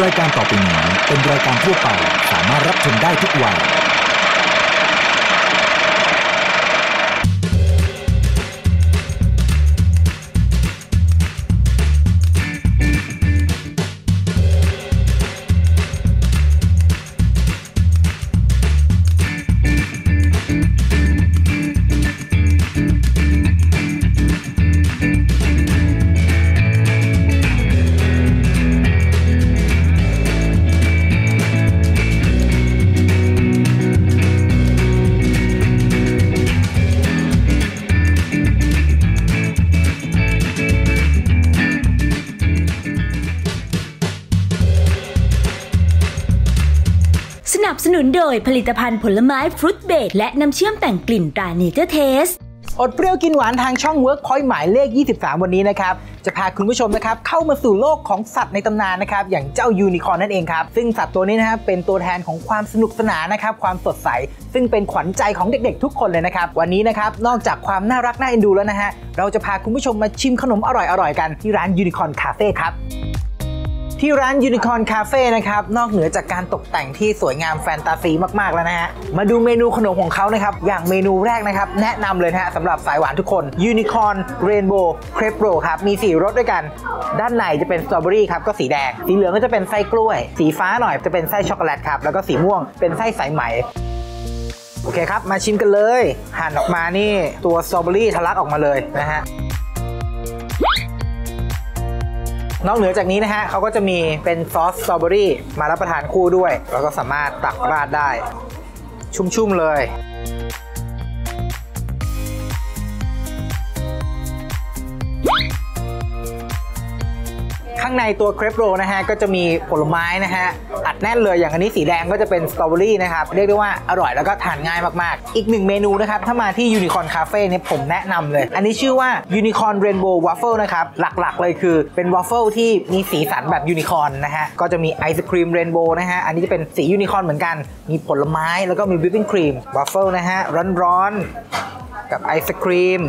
รายการต่อไปนี้เป็นรายการทั่วไปสามารถรับชมได้ทุกวัยสนุนโดยผลิตภัณฑ์ผลไม้ฟรุตเบรดและน้ำเชื่อมแต่งกลิ่นตราเนเจอร์เทสอดเปรี้ยวกินหวานทางช่อง Workpoint หมายเลข 23 วันนี้นะครับจะพาคุณผู้ชมนะครับเข้ามาสู่โลกของสัตว์ในตำนานนะครับอย่างเจ้ายูนิคอร์นนั่นเองครับซึ่งสัตว์ตัวนี้นะครับเป็นตัวแทนของความสนุกสนานนะครับความสดใสซึ่งเป็นขวัญใจของเด็กๆทุกคนเลยนะครับวันนี้นะครับนอกจากความน่ารักน่าเอ็นดูแล้วนะฮะเราจะพาคุณผู้ชมมาชิมขนมอร่อยๆกันที่ร้านยูนิคอร์นคาเฟ่ครับที่ร้านยูนิคอร์นคาเฟ่นะครับนอกเหนือจากการตกแต่งที่สวยงามแฟนตาซีมากๆแล้วนะฮะมาดูเมนูขนมของเขานะครับอย่างเมนูแรกนะครับแนะนำเลยนะฮะสำหรับสายหวานทุกคนยูนิคอร์นเรนโบว์เครปโรครับมี4รสด้วยกันด้านในจะเป็นสตรอเบอรี่ครับก็สีแดงสีเหลืองก็จะเป็นไส้กล้วยสีฟ้าหน่อยจะเป็นไส้ช็อกโกแลตครับแล้วก็สีม่วงเป็นไส้สายไหมโอเคครับมาชิมกันเลยหั่นออกมานี่ตัวสตรอเบอรี่ทะลักออกมาเลยนะฮะนอกเหนือจากนี้นะฮะเขาก็จะมีเป็นซอสสตรอเบอรี่มารับประทานคู่ด้วยแล้วก็สามารถตักราดได้ชุ่มๆเลยข้างในตัวเครปโรนะฮะก็จะมีผลไม้นะฮะอัดแน่นเลยอย่างอันนี้สีแดงก็จะเป็นสตรอเบอรี่นะครับเรียกได้ว่าอร่อยแล้วก็ทานง่ายมากๆอีกหนึ่งเมนูนะครับถ้ามาที่ยูนิคอร์นคาเฟ่เนี่ยผมแนะนำเลยอันนี้ชื่อว่ายูนิคอร์นเรนโบว์วัฟเฟิลนะครับหลักๆเลยคือเป็นวัฟเฟิลที่มีสีสันแบบยูนิคอร์นนะฮะก็จะมีไอศครีมเรนโบว์นะฮะอันนี้จะเป็นสียูนิคอร์นเหมือนกันมีผลไม้แล้วก็มีวิปปิ้งครีมวัฟเฟิลนะฮะร้อนๆกับไอศครีม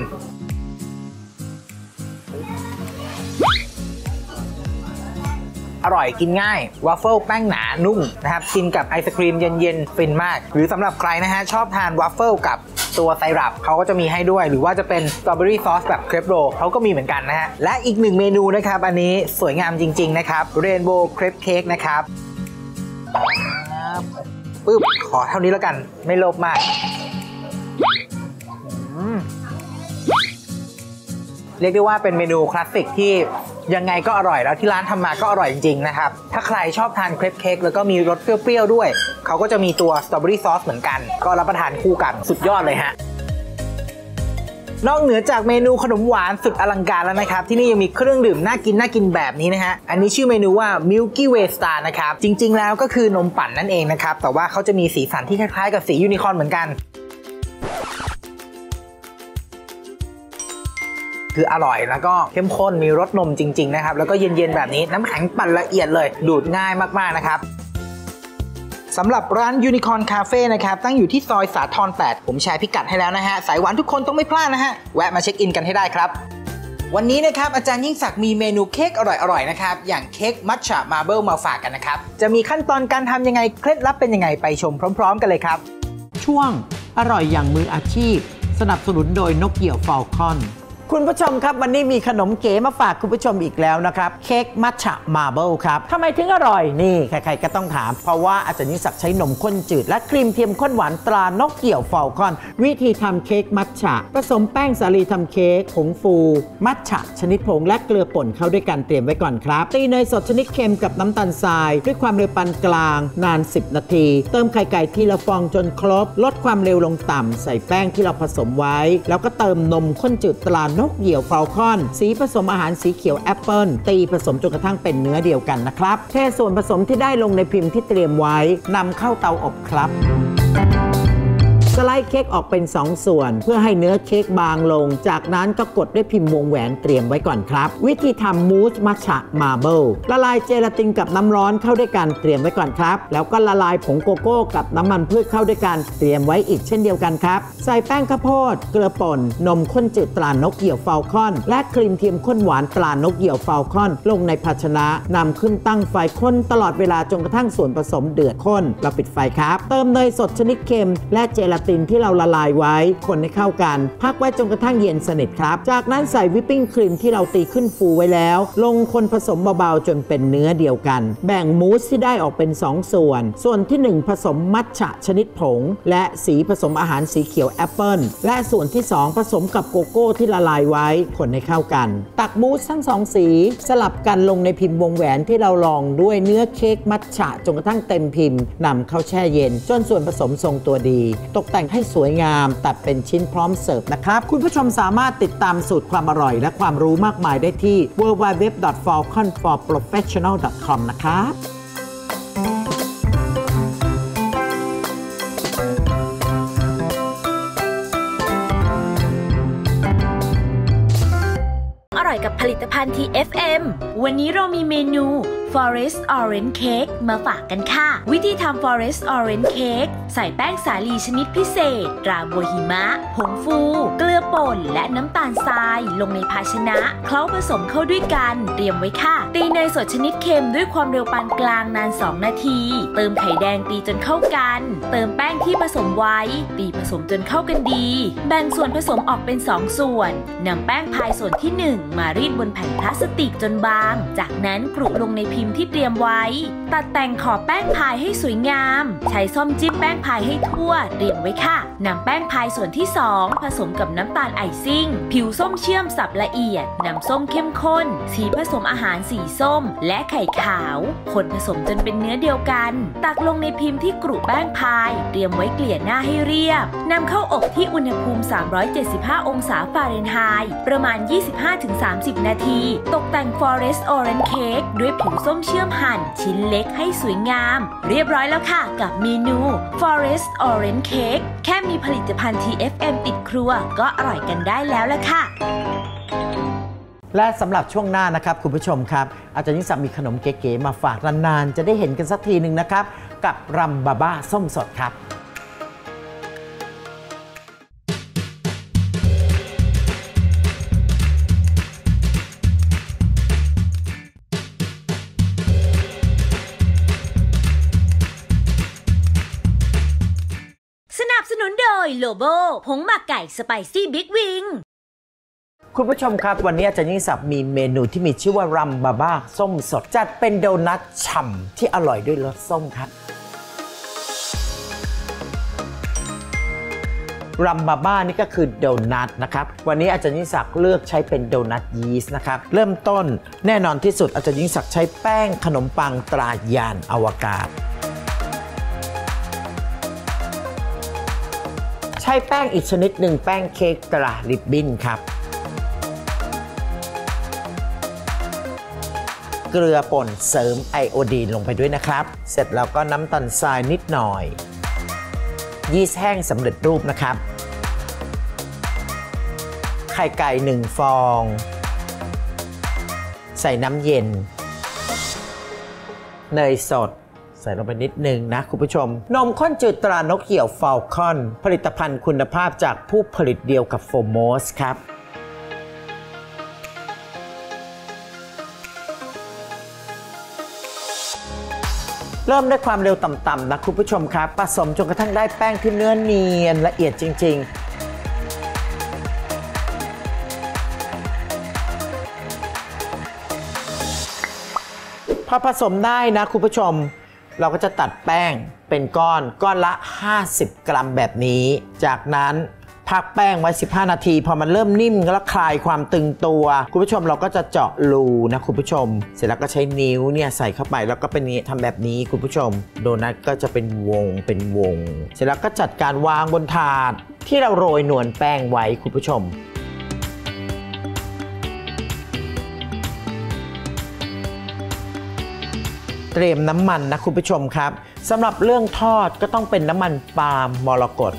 อร่อยกินง่ายวาฟเฟิลแป้งหนานุ่มนะครับกินกับไอศครีมเย็นๆฟินมากหรือสำหรับใครนะฮะชอบทานวาฟเฟิลกับตัวไซรัปเขาก็จะมีให้ด้วยหรือว่าจะเป็นสตรอเบอรี่ซอสแบบเครปโรเขาก็มีเหมือนกันนะฮะและอีกหนึ่งเมนูนะครับอันนี้สวยงามจริงๆนะครับเรนโบว์เครปเค้กนะครับปึ๊บขอเท่านี้แล้วกันไม่โลภมากเรียกได้ว่าเป็นเมนูคลาสสิกที่ยังไงก็อร่อยแล้วที่ร้านทำมาก็อร่อยจริงๆนะครับถ้าใครชอบทานเครปเค้กแล้วก็มีรสเปรี้ยวๆด้วยเขาก็จะมีตัวสตรอเบอรี่ซอสเหมือนกันก็รับประทานคู่กันสุดยอดเลยฮะนอกเหนือจากเมนูขนมหวานสุดอลังการแล้วนะครับที่นี่ยังมีเครื่องดื่มน่ากินแบบนี้นะฮะอันนี้ชื่อเมนูว่า Milky Way Star นะครับจริงๆแล้วก็คือนมปั่นนั่นเองนะครับแต่ว่าเขาจะมีสีสันที่คล้ายๆกับสียูนิคอร์นเหมือนกันคืออร่อยแล้วก็เข้มข้นมีรสนมจริงๆนะครับแล้วก็เย็นๆแบบนี้น้ำแข็งปั่นละเอียดเลยดูดง่ายมากๆนะครับสำหรับร้านยูนิคอร์นคาเฟ่นะครับตั้งอยู่ที่ซอยสาทร 8ผมแชร์พิกัดให้แล้วนะฮะสายหวานทุกคนต้องไม่พลาดนะฮะแวะมาเช็คอินกันให้ได้ครับวันนี้นะครับอาจารย์ยิ่งศักดิ์มีเมนูเค้กอร่อยๆนะครับอย่างเค้กมัทฉะมาร์เบิลมาฝากกันนะครับจะมีขั้นตอนการทำยังไงเคล็ดลับเป็นยังไงไปชมพร้อมๆกันเลยครับช่วงอร่อยอย่างมืออาชีพสนับสนุนโดยนกเหี่ยวฟอลคอนคุณผู้ชมครับวันนี้มีขนมเก๋มาฝากคุณผู้ชมอีกแล้วนะครับเค้กมัทฉะมาร์เบิลครับทำไมถึงอร่อยนี่ใครๆก็ต้องถามเพราะว่าอาจารย์ยิ่งศักดิ์ใช้นมข้นจืดและครีมเทียมข้นหวานตรานกเหี่ยวฟอลคอนวิธีทำเค้กมัทฉะผสมแป้งสาลีทำเค้กผงฟูมัทฉะชนิดผงและเกลือป่นเข้าด้วยกันเตรียมไว้ก่อนครับตีเนยสดชนิดเค็มกับน้ำตาลทรายด้วยความเร็วปานกลางนาน10นาทีเติมไข่ไก่ทีละฟองจนครบลดความเร็วลงต่ำใส่แป้งที่เราผสมไว้แล้วก็เติมนมข้นจืดตรานกเหี่ยวฟอลคอนสีผสมอาหารสีเขียวแอปเปิลตีผสมจนกระทั่งเป็นเนื้อเดียวกันนะครับเทส่วนผสมที่ได้ลงในพิมพ์ที่เตรียมไว้นำเข้าเตาอบครับ สไลด์เค้กออกเป็น2 ส่วนเพื่อให้เนื้อเค้กบางลงจากนั้นก็กดด้วยพิมพ์วงแหวนเตรียมไว้ก่อนครับวิธีทำมูสมัทฉะมาเบิลละลายเจลาตินกับน้ำร้อนเข้าด้วยกันเตรียมไว้ก่อนครับแล้วก็ละลายผงโกโก้กับน้ำมันพืชเข้าด้วยกันเตรียมไว้อีกเช่นเดียวกันครับใส่แป้งข้าวโพดเกลือป่นนมข้นจืดตรานกเหยี่ยวฟาลคอนและครีมเทียมข้นหวานตรานกเหยี่ยวฟาลคอนลงในภาชนะนำขึ้นตั้งไฟข้นตลอดเวลาจนกระทั่งส่วนผสมเดือดข้นเราปิดไฟครับเติมเนยสดชนิดเค็มและเจลาตินที่เราละลายไว้คนให้เข้ากันพักไว้จนกระทั่งเย็นสนิทครับจากนั้นใส่วิปปิ้งครีมที่เราตีขึ้นฟูไว้แล้วลงคนผสมเบาๆจนเป็นเนื้อเดียวกันแบ่งมูสที่ได้ออกเป็น2 ส่วนที่1ผสมมัทฉะชนิดผงและสีผสมอาหารสีเขียวแอปเปิ้ลและส่วนที่2ผสมกับโกโก้ที่ละลายไว้คนให้เข้ากันตักมูสทั้ง2 สีสลับกันลงในพิมพ์วงแหวนที่เราลองด้วยเนื้อเค้กมัทฉะจนกระทั่งเต็มพิมพ์นำเข้าแช่เย็นจนส่วนผสมทรงตัวดีตกแต่งให้สวยงามตัดเป็นชิ้นพร้อมเสิร์ฟนะครับคุณผู้ชมสามารถติดตามสูตรความอร่อยและความรู้มากมายได้ที่ www.falconforprofessional.com นะครับกับผลิตภัณฑ์ TFM วันนี้เรามีเมนู Forest Orange Cake มาฝากกันค่ะวิธีทำ Forest Orange Cake ใส่แป้งสาลีชนิดพิเศษราบัวหิมะผงฟูเกลือป่นและน้ำตาลทรายลงในภาชนะเคล้าผสมเข้าด้วยกันเตรียมไว้ค่ะตีเนยสดชนิดเค็มด้วยความเร็วปานกลางนาน2 นาทีเติมไข่แดงตีจนเข้ากันเติมแป้งที่ผสมไว้ตีผสมจนเข้ากันดีแบ่งส่วนผสมออกเป็น2 ส่วนนำแป้งพายส่วนที่1มารีดบนแผ่นพลาสติกจนบางจากนั้นกรุลงในพิมพ์ที่เตรียมไว้ตัดแต่งขอบแป้งพายให้สวยงามใช้ส้อมจิ้มแป้งพายให้ทั่วเรียงไว้ค่ะนำแป้งพายส่วนที่2ผสมกับน้ำตาลไอซิ่งผิวส้มเชื่อมสับละเอียดน้ำส้มเข้มข้นสีผสมอาหารสีส้มและไข่ขาวคนผสมจนเป็นเนื้อเดียวกันตักลงในพิมพ์ที่กรุแป้งพายเตรียมไว้เกลี่ยหน้าให้เรียบนำเข้าอบที่อุณหภูมิ375องศาฟาเรนไฮต์ประมาณ 25-30 นาทีตกแต่ง Forest Orange Cake ด้วยผิวส้มเชื่อมหั่นชิ้นเล็กให้สวยงามเรียบร้อยแล้วค่ะกับเมนู Forest Orange Cake แค่มีผลิตภัณฑ์ TFM ติดครัวก็อร่อยกันได้แล้วล่ะค่ะและสำหรับช่วงหน้านะครับคุณผู้ชมครับอาจารย์ยิ่งศักดิ์มีขนมเก๋ๆมาฝากนานๆจะได้เห็นกันสักทีหนึ่งนะครับกับรัมบาบ้าส้มสดครับโลโบผงหมักไก่สไปซี่บิ๊กวิงคุณผู้ชมครับวันนี้อาจารย์ยิ่งศักดิ์มีเมนูที่มีชื่อว่ารัมบาบ้าส้มสดจัดเป็นโดนัทฉ่ำที่อร่อยด้วยรสส้มครับรัมบาบ้านี่ก็คือโดนัทนะครับวันนี้อาจารย์ยิ่งศักดิ์เลือกใช้เป็นโดนัทยีสต์นะครับเริ่มต้นแน่นอนที่สุดอาจารย์ยิ่งศักดิ์ใช้แป้งขนมปังตรายานอวกาศใช้แป้งอีกชนิดหนึ่งแป้งเค้กตราริบบิ้นครับเกลือป่นเสริมไอโอดีนลงไปด้วยนะครับเสร็จแล้วก็น้ำตาลทรายนิดหน่อยยีสต์แห้งสำเร็จรูปนะครับไข่ไก่1 ฟองใส่น้ำเย็นเนยสดใส่ลงไปนิดนึงนะคุณผู้ชมนมข้นจืดตรานกเหยี่ยวฟาลคอนผลิตภัณฑ์คุณภาพจากผู้ผลิตเดียวกับโฟโมสครับเริ่มด้วยความเร็วต่ำๆนะคุณผู้ชมครับผสมจนกระทั่งได้แป้งที่เนื้อเนียนละเอียดจริงๆพอผสมได้นะคุณผู้ชมเราก็จะตัดแป้งเป็นก้อนละ50กรัมแบบนี้จากนั้นพักแป้งไว้15นาทีพอมันเริ่มนิ่มแล้วคลายความตึงตัวคุณผู้ชมเราก็จะเจาะรูนะคุณผู้ชมเสร็จแล้วก็ใช้นิ้วเนี่ยใส่เข้าไปแล้วก็เป็นนี้ทำแบบนี้คุณผู้ชมโดนัทก็จะเป็นวงเสร็จแล้วก็จัดการวางบนถาดที่เราโรยนวลแป้งไว้คุณผู้ชมเตรียมน้ำมันนะคุณผู้ชมครับสำหรับเรื่องทอดก็ต้องเป็นน้ำมันปาล์มมรกต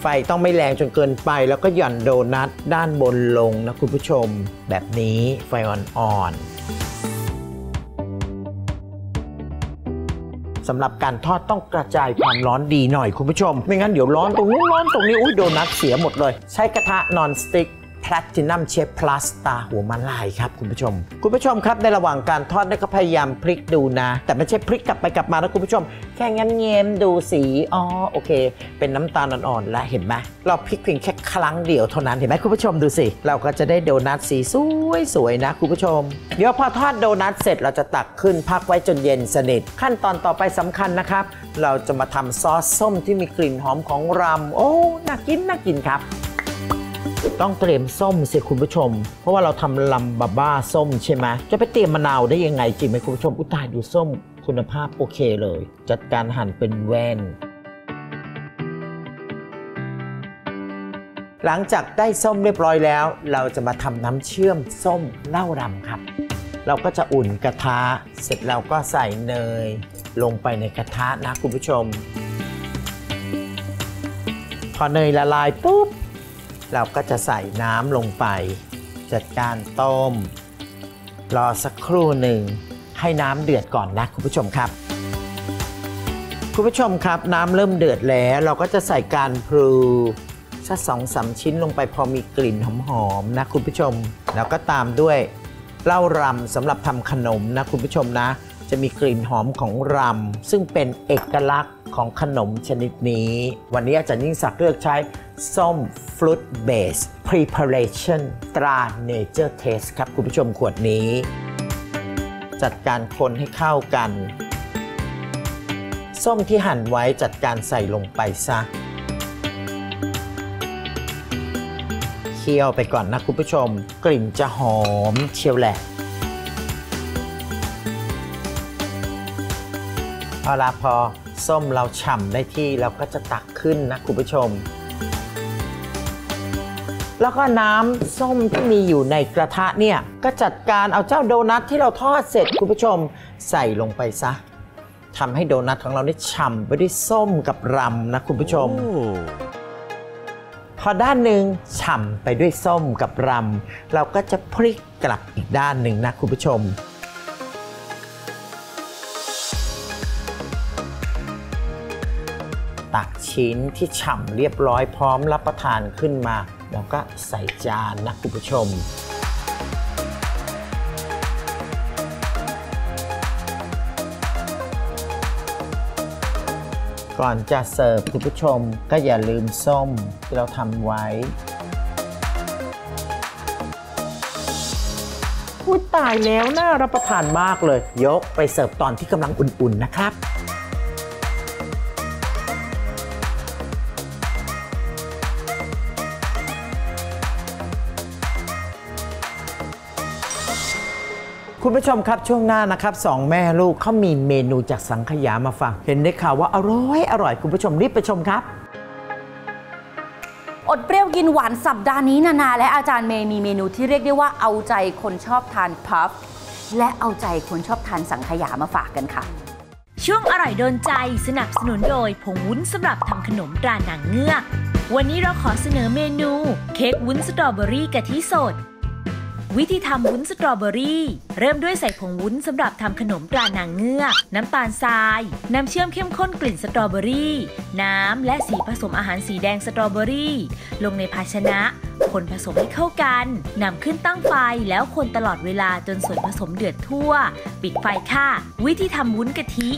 ไฟต้องไม่แรงจนเกินไปแล้วก็หย่อนโดนัทด้านบนลงนะคุณผู้ชมแบบนี้ไฟอ่อนๆสำหรับการทอดต้องกระจายความร้อนดีหน่อยคุณผู้ชมไม่งั้นเดี๋ยวร้อนตรงนู้นร้อนตรงนี้อุ้ยโดนัทเสียหมดเลยใช้กระทะนอนสติ๊กPlatinum Chef Plus ตาหัวมันลายครับคุณผู้ชมครับในระหว่างการทอดก็พยายามพลิกดูนะแต่ไม่ใช่พลิกกลับไปกลับมานะคุณผู้ชมแค่งั้นเงียมดูสีอ๋อโอเคเป็นน้ำตาลอ่อนๆแล้วเห็นไหมเราพลิกเพียงแค่ครั้งเดียวเท่านั้นเห็นไหมคุณผู้ชมดูสิเราก็จะได้โดนัทสีสวยๆนะคุณผู้ชมเดี๋ยวพอทอดโดนัทเสร็จเราจะตักขึ้นพักไว้จนเย็นสนิทขั้นตอนต่อไปสำคัญนะครับเราจะมาทำซอสส้มที่มีกลิ่นหอมของรัมโอ้น่ากินครับต้องเตรียมส้มสิคุณผู้ชมเพราะว่าเราทำลัมบาบ้าส้มใช่ไหมจะไปเตรียมมะนาวได้ยังไงจริงไหมคุณผู้ชมอุตส่าห์ดูส้มคุณภาพโอเคเลยจัดการหั่นเป็นแว่นหลังจากได้ส้มเรียบร้อยแล้วเราจะมาทำน้ำเชื่อมส้มเน่าดำครับเราก็จะอุ่นกระทะเสร็จเราก็ใส่เนยลงไปในกระทะนะคุณผู้ชมพอเนยละลายปุ๊บเราก็จะใส่น้ำลงไปจัดการต้มรอสักครู่หนึ่งให้น้ำเดือดก่อนนะคุณผู้ชมครับน้ำเริ่มเดือดแล้วเราก็จะใส่การพลูสัก 2-3 ชิ้นลงไปพอมีกลิ่นหอมๆนะคุณผู้ชมแล้วก็ตามด้วยเหล้ารำสำหรับทำขนมนะคุณผู้ชมนะจะมีกลิ่นหอมของรำซึ่งเป็นเอกลักษณ์ของขนมชนิดนี้วันนี้อาจารย์ยิ่งศักดิ์เลือกใช้ส้มฟรุตเบส preparation ตรา Nature Taste ครับคุณผู้ชมขวดนี้จัดการคนให้เข้ากันส้มที่หั่นไว้จัดการใส่ลงไปซะเคี่ยวไปก่อนนะคุณผู้ชมกลิ่นจะหอมเชียวแหละเอาละพอส้มเราฉ่ำได้ที่เราก็จะตักขึ้นนะคุณผู้ชมแล้วก็น้ำส้มที่มีอยู่ในกระทะเนี่ยก็จัดการเอาเจ้าโดนัทที่เราทอดเสร็จคุณผู้ชมใส่ลงไปซะทำให้โดนัทของเราได้ฉ่ำไปด้วยส้มกับรำนะคุณผู้ชมพอด้านหนึ่งฉ่ำไปด้วยส้มกับรำเราก็จะพลิกกลับอีกด้านหนึ่งนะคุณผู้ชมตักชิ้นที่ฉ่ำเรียบร้อยพร้อมรับประทานขึ้นมาแล้วก็ใส่จานนะคุณผู้ชมก่อนจะเสิร์ฟคุณผู้ชมก็อย่าลืมส้มที่เราทำไว้อุ๊ยตายแล้วน่ารับประทานมากเลยยกไปเสิร์ฟตอนที่กำลังอุ่นๆนะครับคุณผู้ชมครับช่วงหน้านะครับสองแม่ลูกเขามีเมนูจากสังขยามาฝากเห็นได้ข่าวว่าอร่อยคุณผู้ชมรีบไปชมครับอดเปรี้ยวกินหวานสัปดาห์นี้นาและอาจารย์เมย์มีเมนูที่เรียกได้ว่าเอาใจคนชอบทานพัฟและเอาใจคนชอบทานสังขยามาฝากกันค่ะช่วงอร่อยโดนใจสนับสนุนโดยผงวุ้นสำหรับทำขนมตราหนังเงือกวันนี้เราขอเสนอเมนูเค้กวุ้นสตรอเบอรี่กะทิสดวิธีทำวุ้นสตรอเบอรี่เริ่มด้วยใส่ผงวุ้นสำหรับทำขนมตราหนังเงือกน้ำตาลทรายน้ำเชื่อมเข้มข้นกลิ่นสตรอเบอรี่น้ำและสีผสมอาหารสีแดงสตรอเบอรี่ลงในภาชนะคนผสมให้เข้ากันนำขึ้นตั้งไฟแล้วคนตลอดเวลาจนส่วนผสมเดือดทั่วปิดไฟค่ะวิธีทำวุ้นกะทิ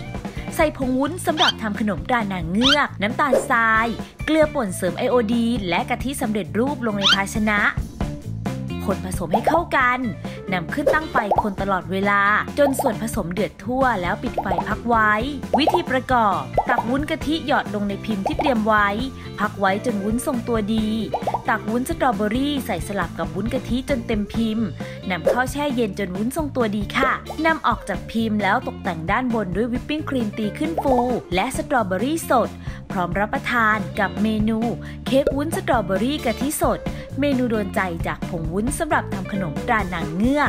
ใส่ผงวุ้นสำหรับทำขนมตราหนังเงือกน้ำตาลทรายเกลือป่นเสริมไอโอดีนและกะทิสำเร็จรูปลงในภาชนะคนผสมให้เข้ากันนำขึ้นตั้งไฟคนตลอดเวลาจนส่วนผสมเดือดทั่วแล้วปิดไฟพักไว้วิธีประกอบตักวุ้นกะทิหยอดลงในพิมพ์ที่เตรียมไว้พักไว้จนวุ้นทรงตัวดีตักวุ้นสตรอเบอรี่ใส่สลับกับวุ้นกะทิจนเต็มพิมพ์นำเข้าแช่เย็นจนวุ้นทรงตัวดีค่ะนำออกจากพิมพ์แล้วตกแต่งด้านบนด้วยวิปปิ้งครีมตีขึ้นฟูและสตรอเบอรี่สดพร้อมรับประทานกับเมนูเค้กวุ้นสตรอเบอรี่กะทิสดเมนูโดนใจจากผงวุ้นสำหรับทำขนมตราหนังเงือ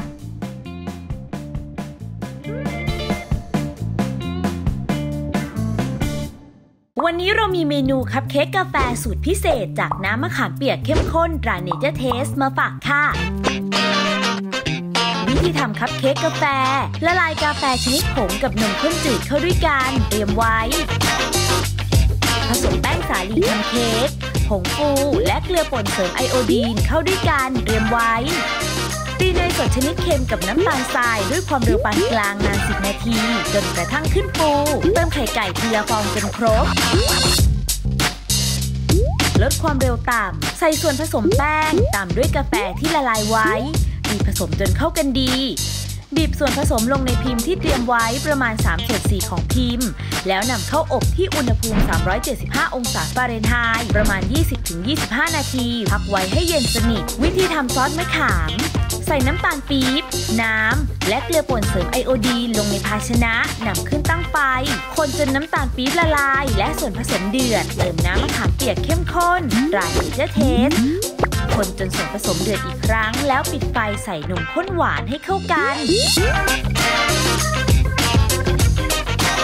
ก วันนี้เรามีเมนูคัพเค้กกาแฟสูตรพิเศษจากน้ำมะขามเปียกเข้มข้นตราเนเจอร์เทสมาฝากค่ะวิธีทำคัพเค้กกาแฟละลายกาแฟชนิดผงกับนมข้นจืดเข้าด้วยกันเตรียมไว้ผสมแป้งสาลีทำเค้กผงฟูและเกลือป่นเสริมไอโอดีนเข้าด้วยกันเตรียมไว้ตีเนยสดชนิดเค็มกับน้ำตาลทรายด้วยความเร็วปานกลางนาน10นาทีจนกระทั่งขึ้นฟูเติมไข่ไก่ทีละฟองจนครบลดความเร็วต่ำใส่ส่วนผสมแป้งตามด้วยกาแฟที่ละลายไว้บีบผสมจนเข้ากันดีบีบส่วนผสมลงในพิมพ์ที่เตรียมไว้ประมาณ 3/4 ของพิมพ์แล้วนำเข้าอบที่อุณหภูมิ375องศาฟาเรนไฮต์ประมาณ 20-25 นาทีพักไว้ให้เย็นสนิทวิธีทำซอสมะขามใส่น้ำตาลปี๊บน้ำและเกลือป่นเสริมไอโอดีนลงในภาชนะนำขึ้นตั้งไฟคนจนน้ำตาลปี๊บละลายและส่วนผสมเดือดเติมน้ำมะขามเปียกเข้มข้นตราเนเจอร์เทสคนจนส่วนผสมเดือดอีกครั้งแล้วปิดไฟใส่นมข้นหวานให้เข้ากัน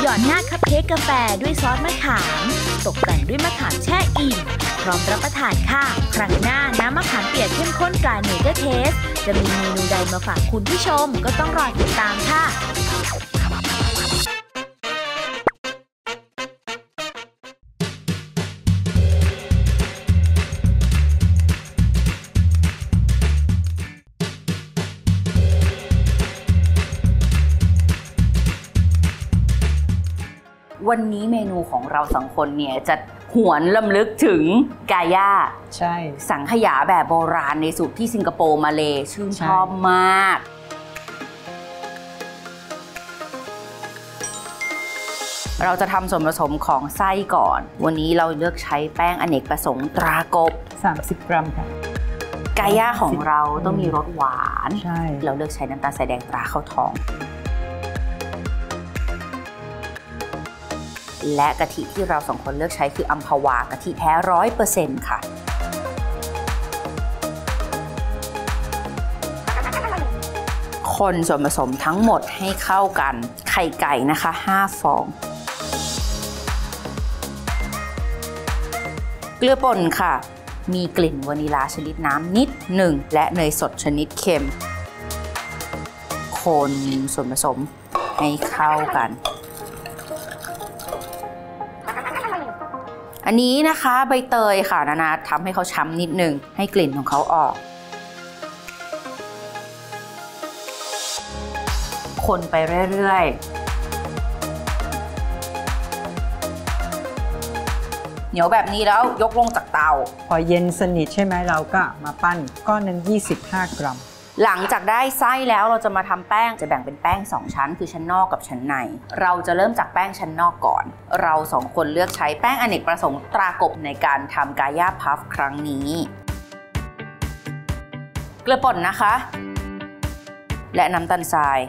หยอดหน้าคัพเค้กกาแฟด้วยซอสมะขามตกแต่งด้วยมะขามแช่อิ่มพร้อมรับประทานค่ะครั้งหน้าน้ำมะขามเปียกเข้มข้นตราเนเจอร์เทสจะมีเมนูใดมาฝากคุณผู้ชมก็ต้องรอติดตามค่ะวันนี้เมนูของเราสองคนเนี่ยจะหวนรำลึกถึงกาย่าใช่สังขยาแบบโบราณในสูตรที่สิงคโปร์มาเลชื่นชอบมากเราจะทำส่วนผสมของไส้ก่อนวันนี้เราเลือกใช้แป้งอเนกประสงค์ตรากบ30 กรัมค่ะกาย่าของเราต้องมีรสหวานใช่เราเลือกใช้น้ำตาลสายแดงตราข้าวทองและกะทิที่เราสองคนเลือกใช้คืออัมพวากะทิแท้ 100% ค่ะคนส่วนผสมทั้งหมดให้เข้ากันไข่ไก่นะคะ5ฟองเกลือป่นค่ะมีกลิ่นวานิลาชนิดน้ำนิดหนึ่งและเนยสดชนิดเค็มคนส่วนผสมให้เข้ากันอันนี้นะคะใบเตยค่ะนาทำให้เขาช้ำนิดนึงให้กลิ่นของเขาออกคนไปเรื่อยๆเหนียวแบบนี้แล้วยกลงจากเตาพอเย็นสนิทใช่ไหมเราก็มาปั้นก้อนนึง25 กรัมหลังจากได้ไส้แล้วเราจะมาทำแป้งจะแบ่งเป็นแป้ง2ชั้นคือชั้นนอกกับชั้นในเราจะเริ่มจากแป้งชั้นนอกก่อนเราสองคนเลือกใช้แป้งอเนกประสงค์ตรากบในการทำกาย่าพัฟครั้งนี้เกลือป่นนะคะและน้ำตาลทราย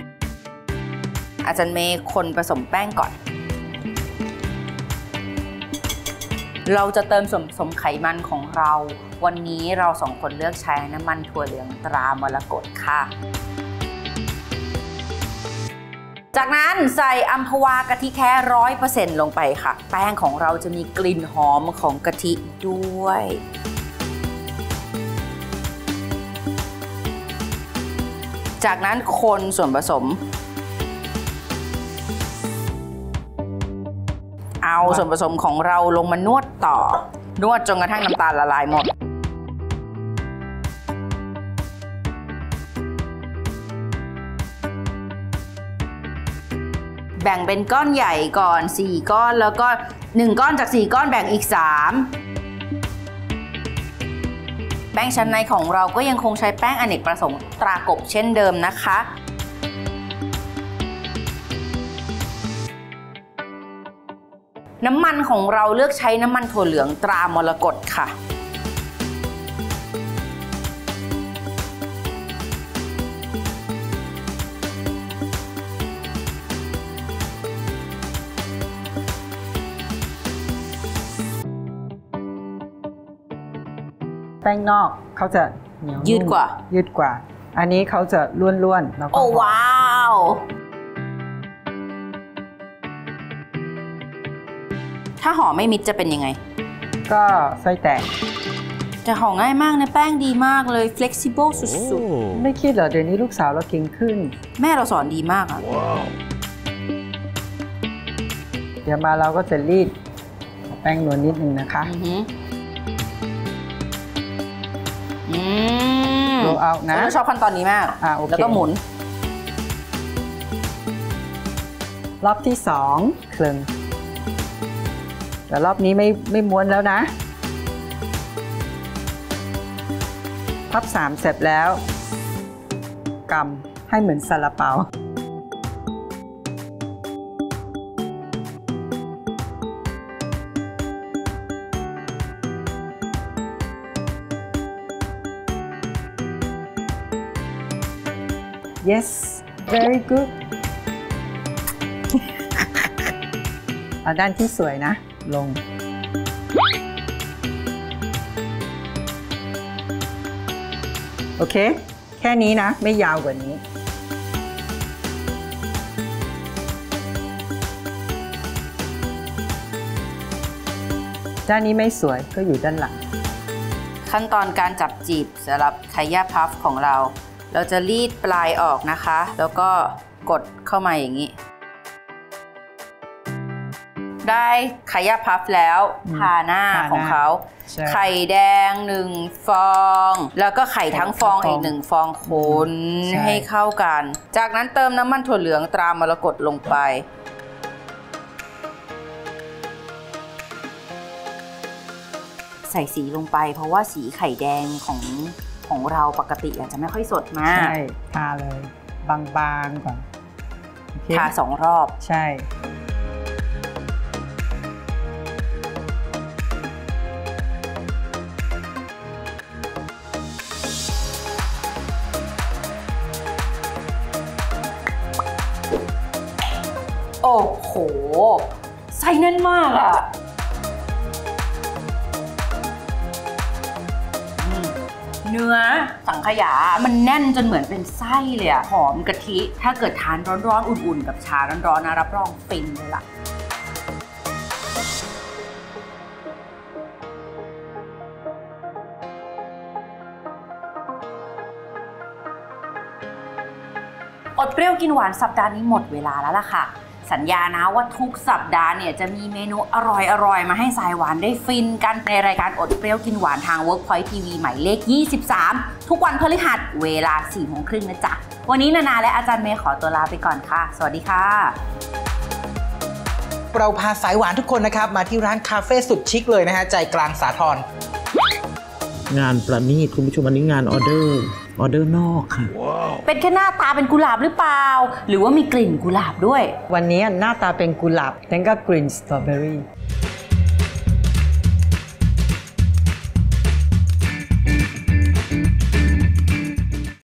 อาจารย์เมย์คนผสมแป้งก่อนเราจะเติมส่วนผสมไขมันของเราวันนี้เราสองคนเลือกใช้น้ำมันถั่วเหลืองตรามรกตค่ะจากนั้นใส่อัมพวากะทิแท้ 100% ลงไปค่ะแป้งของเราจะมีกลิ่นหอมของกะทิด้วยจากนั้นคนส่วนผสมเอาส่วนผสมของเราลงมานวดต่อนวดจนกระทั่งน้ำตาลละลายหมดแบ่งเป็นก้อนใหญ่ก่อน4ก้อนแล้วก็1ก้อนจาก4ก้อนแบ่งอีก3แป้งชั้นในของเราก็ยังคงใช้แป้งอเนกประสงค์ตรากบเช่นเดิมนะคะน้ำมันของเราเลือกใช้น้ำมันถั่วเหลืองตรามรกตค่ะแป้งนอกเขาจะเหนียวยืดกว่าอันนี้เขาจะล้วนแล้วก็โอ้ว้าว ถ้าห่อไม่มิดจะเป็นยังไงก็ไส้แตกจะห่อง่ายมากนะแป้งดีมากเลย flexible สุดๆไม่คิดเหรอเดี๋ยวนี้ลูกสาวเราเก่งขึ้นแม่เราสอนดีมากอ่ะเดี๋ยวมาเราก็จะรีดแป้งนวลนิดนึงนะคะโรลเอานะชอบขั้นตอนนี้มากแล้วก็หมุนรอบที่2เคลิงแต่รอบนี้ไม่ม้วนแล้วนะพับ3เสร็จแล้วกำให้เหมือนซาลาเปาYes, very good เอาด้านที่สวยนะลงโอเคแค่นี้นะไม่ยาวกว่านี้ด้านนี้ไม่สวยก็อยู่ด้านหลังขั้นตอนการจับจีบสำหรับไข่ย่าพัฟของเราจะรีดปลายออกนะคะแล้วก็กดเข้ามาอย่างนี้ได้ไข่ย่าพัฟแล้วทาหน้าของเขาไข่แดง1ฟองแล้วก็ไข่ทั้งฟองอีก1ฟองคนให้เข้ากันจากนั้นเติมน้ำมันถั่วเหลืองตรามรกตลงไปใส่สีลงไปเพราะว่าสีไข่แดงของเราปกติอาจจะไม่ค่อยสดมากใช่ทาเลยบางๆก่อนทา2รอบใช่โอ้โหไส้แน่นมากอะเนื้อสังขยามันแน่นจนเหมือนเป็นไส้เลยอะหอมกะทิถ้าเกิดทานร้อนๆอุ่นๆกับชาร้อนๆนะรับรองฟินเลยล่ะอดเปรี้ยวกินหวานสัปดาห์นี้หมดเวลาแล้วล่ะค่ะสัญญานะว่าทุกสัปดาห์เนี่ยจะมีเมนูอร่อยๆมาให้สายหวานได้ฟินกันในรายการอดเปรี้ยวกินหวานทาง Workpoint TV หมายเลข 23ทุกวันพฤหัสเวลา 16:30 นะจ๊ะวันนี้นานาและอาจารย์เมย์ขอตัวลาไปก่อนค่ะสวัสดีค่ะเราพาสายหวานทุกคนนะครับมาที่ร้านคาเฟ่สุดชิคเลยนะฮะใจกลางสาทรงานประณีตคุณผู้ชมวันนี้งานออเดอร์นอกค่ะ wow. เป็นแค่หน้าตาเป็นกุหลาบหรือเปล่าหรือว่ามีกลิ่นกุหลาบด้วยวันนี้หน้าตาเป็นกุหลาบแล้วก็กลิ่นสตรอเบอรี่